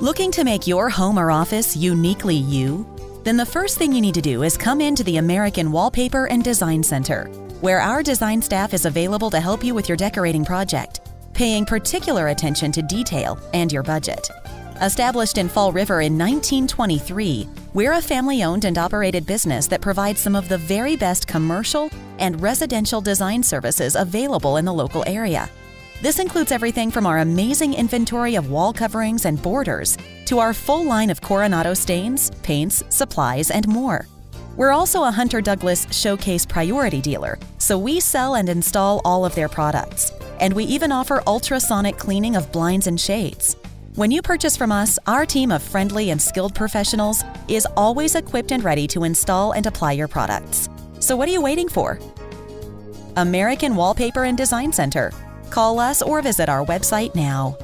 Looking to make your home or office uniquely you? Then the first thing you need to do is come into the American Wallpaper and Design Center, where our design staff is available to help you with your decorating project, paying particular attention to detail and your budget. Established in Fall River in 1923, we're a family-owned and operated business that provides some of the very best commercial and residential design services available in the local area. This includes everything from our amazing inventory of wall coverings and borders to our full line of Coronado stains, paints, supplies, and more. We're also a Hunter Douglas Showcase Priority dealer, so we sell and install all of their products. And we even offer ultrasonic cleaning of blinds and shades. When you purchase from us, our team of friendly and skilled professionals is always equipped and ready to install and apply your products. So what are you waiting for? American Wallpaper and Design Center. Call us or visit our website now.